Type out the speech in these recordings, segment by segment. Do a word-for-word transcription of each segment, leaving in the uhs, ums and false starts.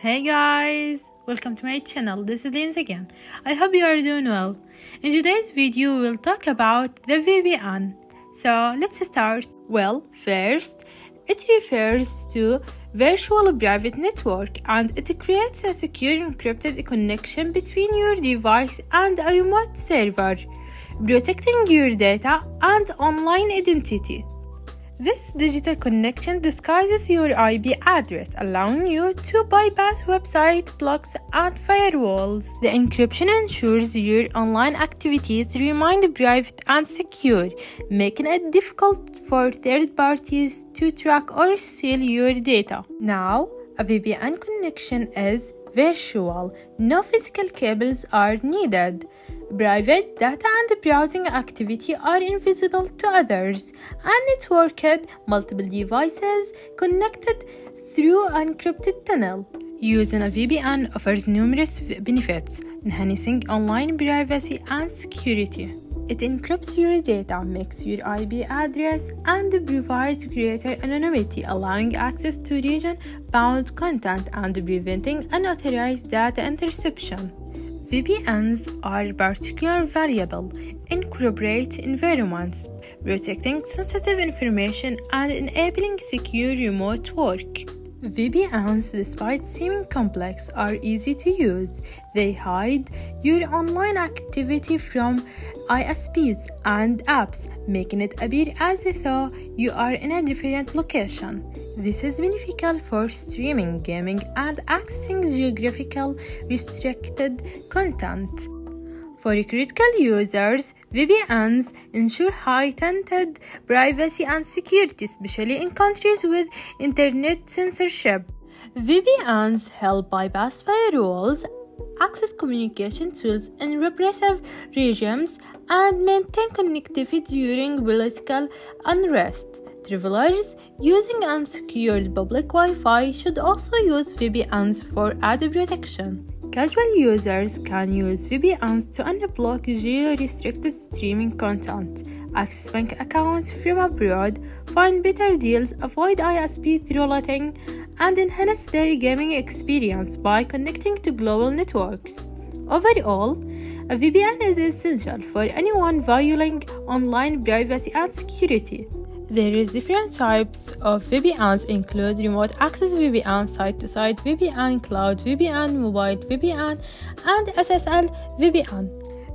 Hey guys, welcome to my channel. This is Linz again. I hope you are doing well. In today's video we'll talk about the V P N. So let's start. Well, first it refers to virtual private network and it creates a secure encrypted connection between your device and a remote server, protecting your data and online identity. This digital connection disguises your I P address, allowing you to bypass website blocks and firewalls. The encryption ensures your online activities remain private and secure, making it difficult for third parties to track or steal your data. Now, a V P N connection is virtual. No physical cables are needed. Private data and browsing activity are invisible to others, and networked multiple devices connected through an encrypted tunnel. Using a V P N offers numerous benefits, enhancing online privacy and security. It encrypts your data, makes your I P address, and provides greater anonymity, allowing access to region-bound content and preventing unauthorized data interception. V P Ns are particularly valuable in corporate environments, protecting sensitive information and enabling secure remote work. V P Ns, despite seeming complex, are easy to use. They hide your online activity from I S Ps and apps, making it appear as though you are in a different location. This is beneficial for streaming, gaming, and accessing geographical restricted content. For critical users, V P Ns ensure heightened privacy and security, especially in countries with internet censorship. V P Ns help bypass firewalls, access communication tools in repressive regimes, and maintain connectivity during political unrest. Travelers using unsecured public Wi-Fi should also use V P Ns for added protection. Casual users can use V P Ns to unblock geo-restricted streaming content, access bank accounts from abroad, find better deals, avoid I S P throttling, and enhance their gaming experience by connecting to global networks. Overall, a V P N is essential for anyone valuing online privacy and security. There is different types of V P Ns, include remote access V P N, site-to-site V P N, cloud V P N, mobile V P N, and S S L V P N.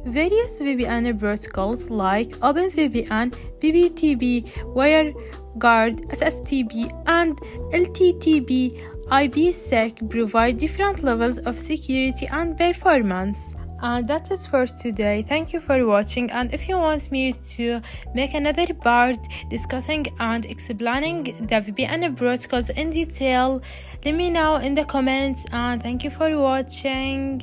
Various V P N protocols like OpenVPN, P P T P, WireGuard, S S T B, and L two T P, I P sec provide different levels of security and performance. And that's it for today. Thank you for watching, and if you want me to make another part discussing and explaining the V P N protocols in detail, let me know in the comments, and thank you for watching.